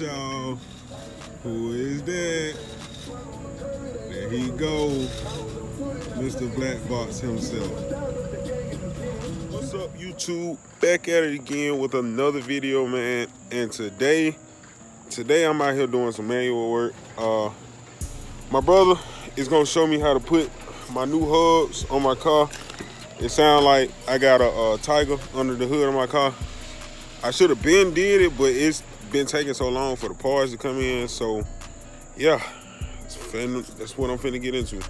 y'all. Who is that? There he goes, Mr. Black Box himself. What's up, YouTube? Back at it again with another video, man. And today I'm out here doing some manual work. My brother is gonna show me how to put my new hubs on my car. It sounds like I got a Tiger under the hood of my car. I should have been did it, but it's been taking so long for the parts to come in. So yeah, that's what I'm finna get into.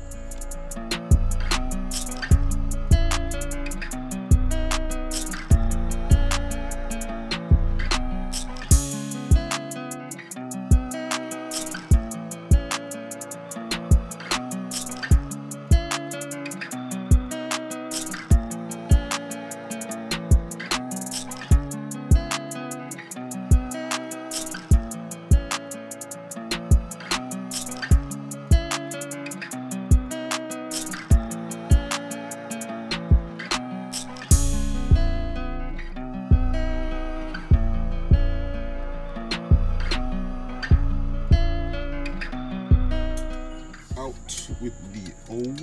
With the old.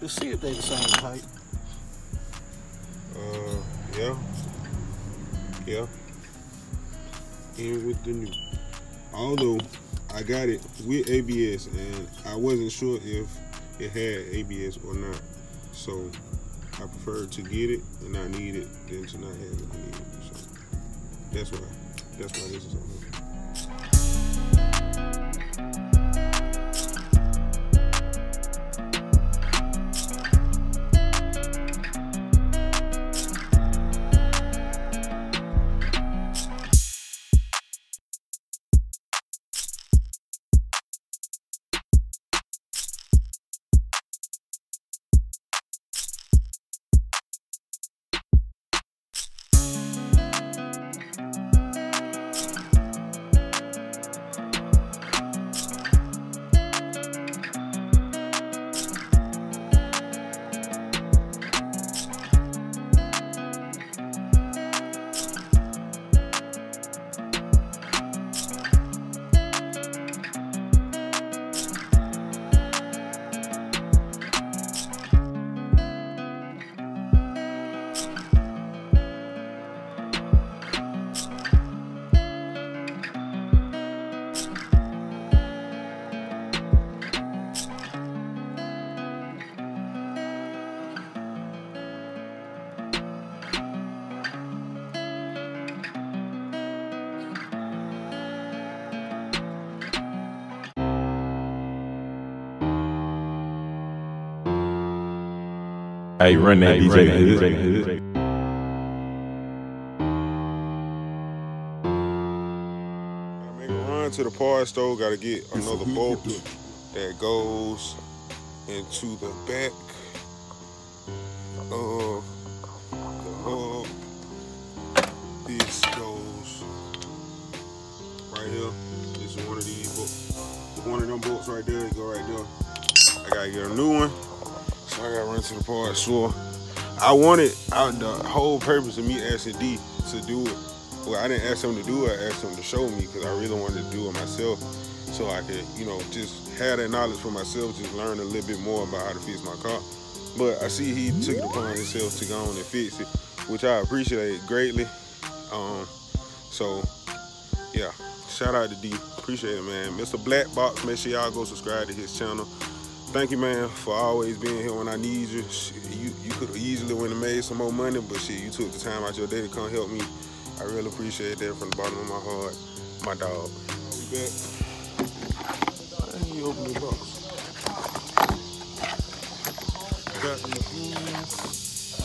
Let's see if they the same height. Yeah. And with the new. Although I got it with ABS, and I wasn't sure if it had ABS or not, so I preferred to get it and not need it than to not have it and need it. So that's why this is on there. Hey, run that DJ. I make a run to the parts store. Gotta get another bolt that goes into the back of the hub. This goes right here. This is one of these bolts. One of them bolts right there. It go right there. I gotta get a new one. So I gotta run to the parts store. I wanted the whole purpose of me asking D to do it. Well, I didn't ask him to do it. I asked him to show me because I really wanted to do it myself, so I could, you know, just have that knowledge for myself, just learn a little bit more about how to fix my car. But I see he took it upon himself to go on and fix it, which I appreciate greatly. So yeah, shout out to D. Appreciate it, man. Mr. Black Box. Make sure y'all go subscribe to his channel. Thank you, man, for always being here when I need you. Shit, you could have easily went and made some more money, but shit, you took the time out your day to come help me. I really appreciate that from the bottom of my heart. My dog. We back. Why didn't you open the box? Got these.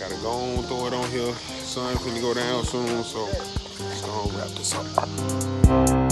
Gotta go on, throw it on here. Sun's finna go down soon, so let's go on and wrap this up.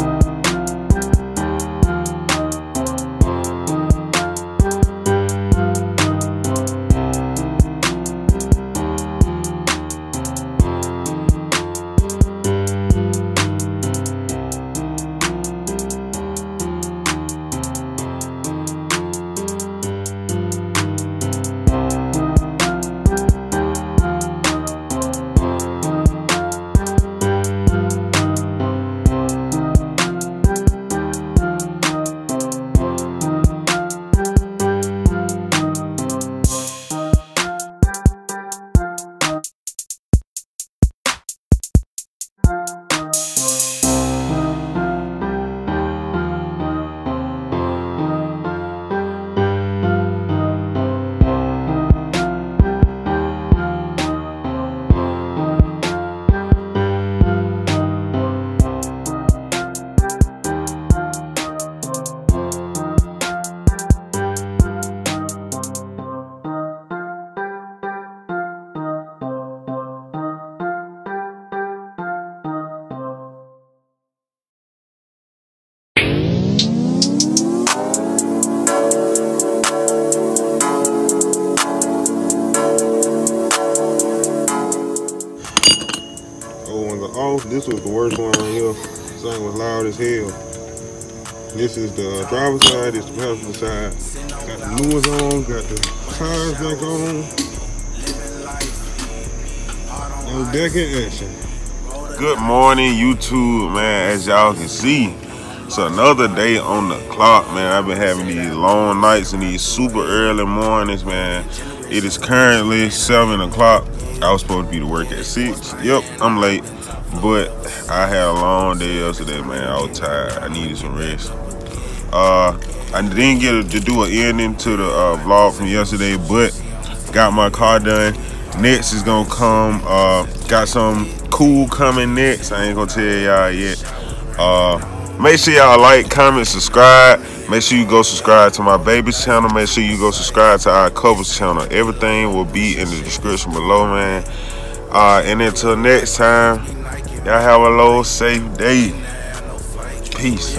This was the worst one right here. This thing was loud as hell. This is the driver's side, this is the passenger side. Got the new ones on, got the tires back on. No deck in action. Good morning, YouTube, man. As y'all can see, it's another day on the clock, man. I've been having these long nights and these super early mornings, man. It is currently 7 o'clock. I was supposed to be to work at 6. Yep, I'm late. But I had a long day yesterday, man. I was tired. I needed some rest. I didn't get to do an ending to the vlog from yesterday, but got my car done. Next is going to come. Got some cool coming next. I ain't going to tell y'all yet. Make sure y'all like, comment, subscribe. Make sure you go subscribe to my baby's channel. Make sure you go subscribe to our covers channel. Everything will be in the description below, man. And until next time, y'all have a low, safe day. Peace.